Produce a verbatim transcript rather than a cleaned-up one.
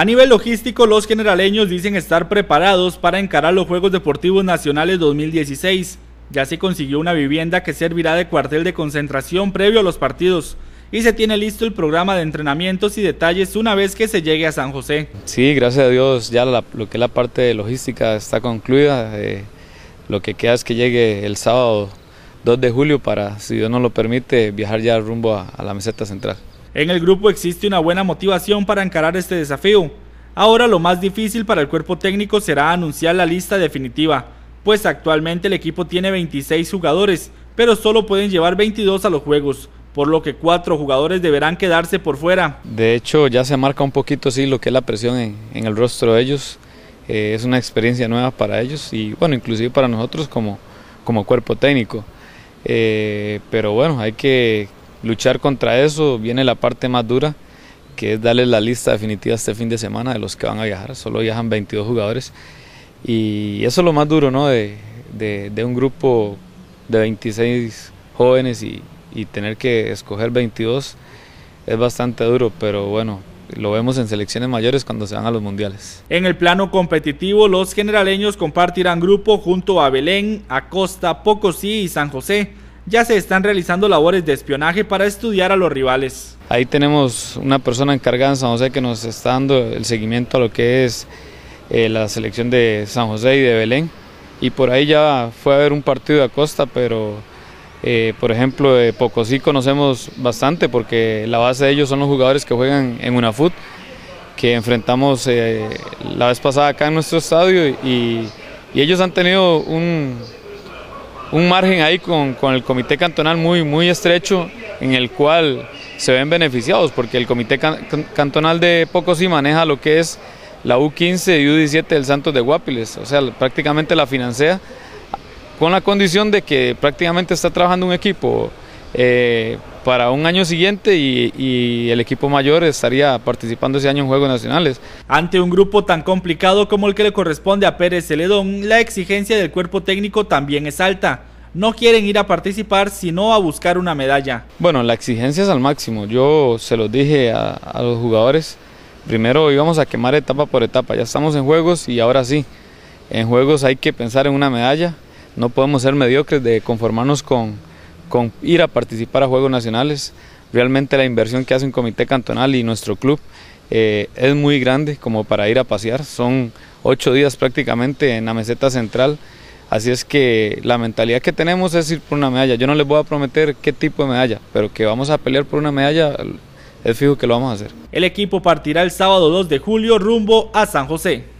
A nivel logístico, los generaleños dicen estar preparados para encarar los Juegos Deportivos Nacionales dos mil dieciséis. Ya se consiguió una vivienda que servirá de cuartel de concentración previo a los partidos y se tiene listo el programa de entrenamientos y detalles una vez que se llegue a San José. Sí, gracias a Dios ya la, lo que es la parte de logística está concluida. Eh, lo que queda es que llegue el sábado dos de julio para, si Dios nos lo permite, viajar ya rumbo a, a la meseta central. En el grupo existe una buena motivación para encarar este desafío. Ahora lo más difícil para el cuerpo técnico será anunciar la lista definitiva, pues actualmente el equipo tiene veintiséis jugadores, pero solo pueden llevar veintidós a los juegos, por lo que cuatro jugadores deberán quedarse por fuera. De hecho, ya se marca un poquito sí, lo que es la presión en, en el rostro de ellos. Eh, es una experiencia nueva para ellos y bueno, inclusive para nosotros como, como cuerpo técnico. Eh, pero bueno, hay que luchar contra eso. Viene la parte más dura, que es darles la lista definitiva este fin de semana de los que van a viajar. Solo viajan veintidós jugadores y eso es lo más duro, ¿no? de, de, de un grupo de veintiséis jóvenes y, y tener que escoger veintidós es bastante duro, pero bueno, lo vemos en selecciones mayores cuando se van a los mundiales. En el plano competitivo, los generaleños compartirán grupo junto a Belén, Acosta, Pococí y San José. Ya se están realizando labores de espionaje para estudiar a los rivales. Ahí tenemos una persona encargada en San José que nos está dando el seguimiento a lo que es eh, la selección de San José y de Belén. Y por ahí ya fue a ver un partido de Acosta, pero eh, por ejemplo de Pococí conocemos bastante porque la base de ellos son los jugadores que juegan en Unafut, que enfrentamos eh, la vez pasada acá en nuestro estadio y, y ellos han tenido un... un margen ahí con, con el comité cantonal muy, muy estrecho, en el cual se ven beneficiados porque el comité can, can, cantonal de Pococí maneja lo que es la U quince y U diecisiete del Santos de Guapiles, o sea, prácticamente la financia con la condición de que prácticamente está trabajando un equipo eh, para un año siguiente y, y el equipo mayor estaría participando ese año en Juegos Nacionales. Ante un grupo tan complicado como el que le corresponde a Pérez Celedón, la exigencia del cuerpo técnico también es alta. No quieren ir a participar sino a buscar una medalla. Bueno, la exigencia es al máximo. Yo se los dije a, a los jugadores, primero íbamos a quemar etapa por etapa, ya estamos en Juegos y ahora sí, en Juegos hay que pensar en una medalla, no podemos ser mediocres de conformarnos con... con ir a participar a Juegos Nacionales. Realmente la inversión que hace un comité cantonal y nuestro club eh, es muy grande como para ir a pasear, son ocho días prácticamente en la meseta central, así es que la mentalidad que tenemos es ir por una medalla. Yo no les voy a prometer qué tipo de medalla, pero que vamos a pelear por una medalla es fijo que lo vamos a hacer. El equipo partirá el sábado dos de julio rumbo a San José.